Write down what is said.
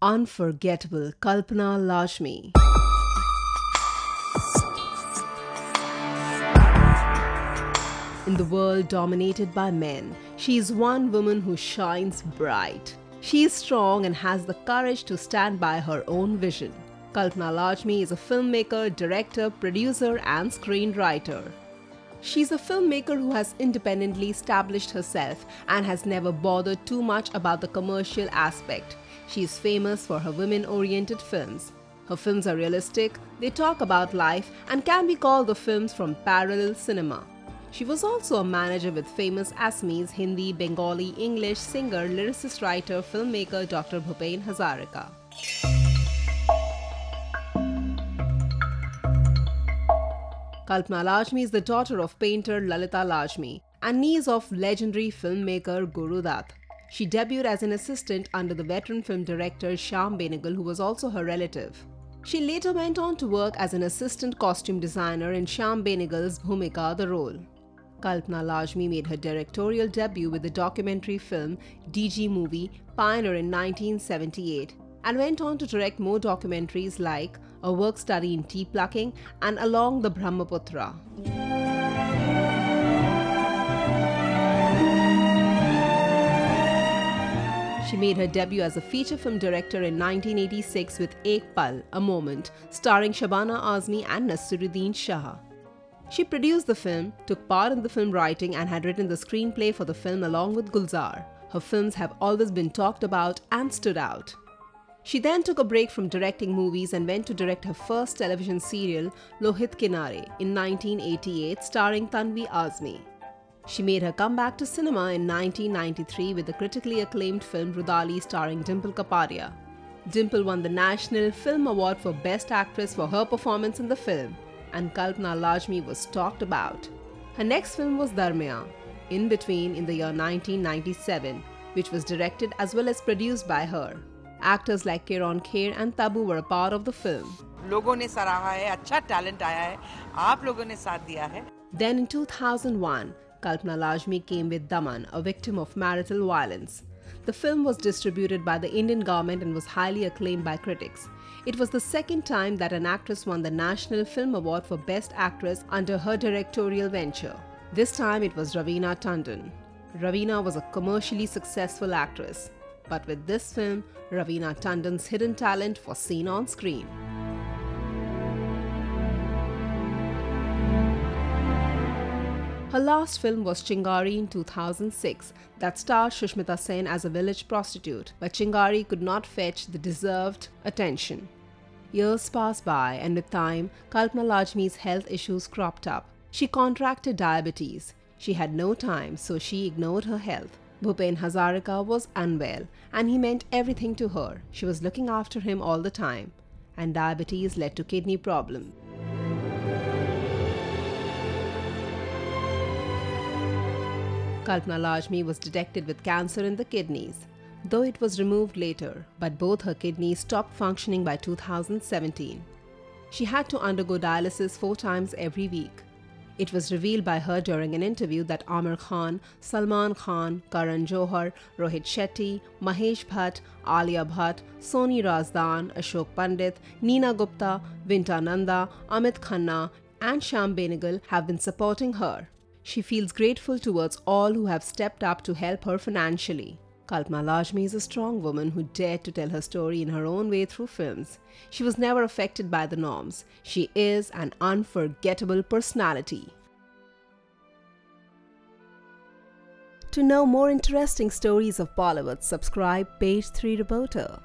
unforgettable Kalpana Lajmi. In the world dominated by men, she is one woman who shines bright. She is strong and has the courage to stand by her own vision. Kalpana Lajmi is a filmmaker, director, producer and screenwriter. She's a filmmaker who has independently established herself and has never bothered too much about the commercial aspect. She is famous for her women-oriented films. Her films are realistic, they talk about life and can be called the films from parallel cinema. She was also a manager with famous Asmis, Hindi, Bengali, English, singer, lyricist, writer, filmmaker Dr. Bhupen Hazarika. Kalpana Lajmi is the daughter of painter Lalita Lajmi and niece of legendary filmmaker Guru Dutt. She debuted as an assistant under the veteran film director Shyam Benegal, who was also her relative. She later went on to work as an assistant costume designer in Shyam Benegal's Bhumika, The Role. Kalpana Lajmi made her directorial debut with the documentary film DG Movie, Pioneer in 1978, and went on to direct more documentaries like A Work Study in Tea Plucking and Along the Brahmaputra. She made her debut as a feature film director in 1986 with Ek Pal, A Moment, starring Shabana Azmi and Nasiruddin Shah. She produced the film, took part in the film writing and had written the screenplay for the film along with Gulzar. Her films have always been talked about and stood out. She then took a break from directing movies and went to direct her first television serial, Lohit Kinare, in 1988, starring Tanvi Azmi. She made her comeback to cinema in 1993 with the critically acclaimed film Rudaali, starring Dimple Kapadia. Dimple won the National Film Award for Best Actress for her performance in the film, and Kalpana Lajmi was talked about. Her next film was Darmiyaan: In Between in the year 1997, which was directed as well as produced by her. Actors like Kirron Kher and Tabu were a part of the film. Then in 2001, Kalpana Lajmi came with Daman, A Victim of Marital Violence. The film was distributed by the Indian government and was highly acclaimed by critics. It was the second time that an actress won the National Film Award for Best Actress under her directorial venture. This time it was Raveena Tandon. Raveena was a commercially successful actress. But with this film, Raveena Tandon's hidden talent was seen on screen. Her last film was Chingari in 2006, that starred Sushmita Sen as a village prostitute, but Chingari could not fetch the deserved attention. Years passed by, and with time, Kalpana Lajmi's health issues cropped up. She contracted diabetes. She had no time, so she ignored her health. Bhupen Hazarika was unwell and he meant everything to her. She was looking after him all the time, and diabetes led to kidney problem. Kalpana Lajmi was detected with cancer in the kidneys, though it was removed later, but both her kidneys stopped functioning by 2017. She had to undergo dialysis 4 times every week. It was revealed by her during an interview that Aamir Khan, Salman Khan, Karan Johar, Rohit Shetty, Mahesh Bhatt, Alia Bhatt, Soni Razdan, Ashok Pandit, Nina Gupta, Vinta Nanda, Amit Khanna and Shyam Benegal have been supporting her. She feels grateful towards all who have stepped up to help her financially. Kalpana Lajmi is a strong woman who dared to tell her story in her own way through films. She was never affected by the norms. She is an unforgettable personality. To know more interesting stories of Bollywood, subscribe Page 3 Reporter.